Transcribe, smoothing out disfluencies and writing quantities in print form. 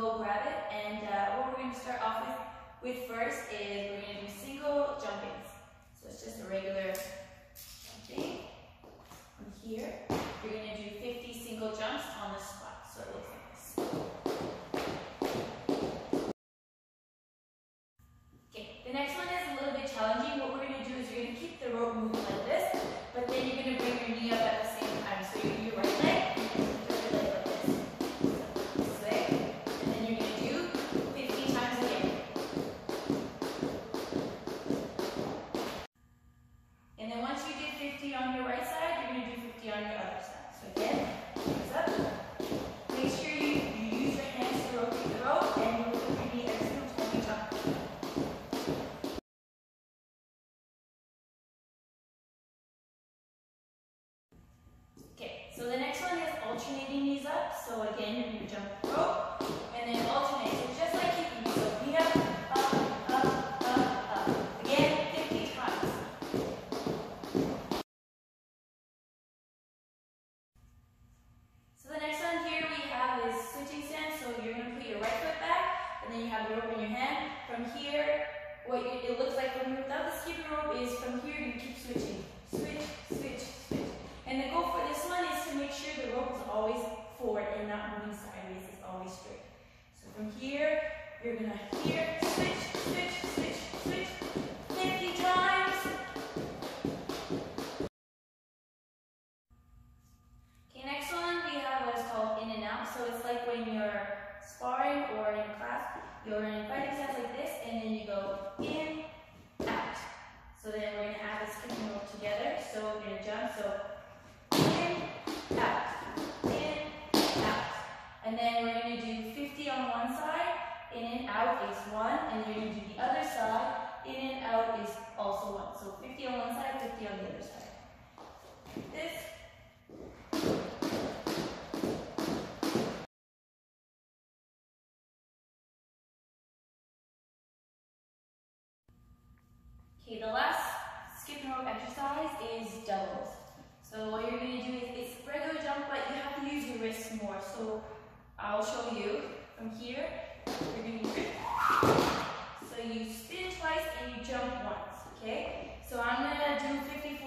go grab it. And what we're going to start off with first is we're going to do single jumpings. So it's just a regular jumping. And here, you're going to do 50 single jumps on the squat. So it looks like this. Okay, the next one is a little bit challenging. What we're going to do is you're going to keep the rope moving like this, but then you're going to bring your knee up at the same time. So you're going to do your right leg. So again, you're going to jump the rope and then alternate. So just like kicking, so we have up, up, up, up. Again, 50 times. So the next one here we have is switching stance. So you're going to put your right foot back and then you have the rope in your hand. From here, what it looks like when you're without the skipping rope is from here you keep switching. Switch, switch, switch. And the goal for this one is to make sure the rope is always forward and not moving sideways, it's always straight. So from here, you're going to here, switch, switch, switch, switch, 50 times. Okay, next one we have what is called in and out. So it's like when you're sparring or in class, you're in a fighting stance like this, and then you go in, out. So then we're going to add this kicking rope together. So we're going to jump, so in, out. And then we're going to do 50 on one side, in and out is one, and then you're going to do the other side, in and out is also one. So 50 on one side, 50 on the other side. Like this. Okay, the last skipping rope exercise is doubles. So what you're going to do is, it's regular jump, but you have to use your wrists more. So I'll show you. From here, you're going to grip. So you spin twice and you jump once, okay? So I'm going to do 54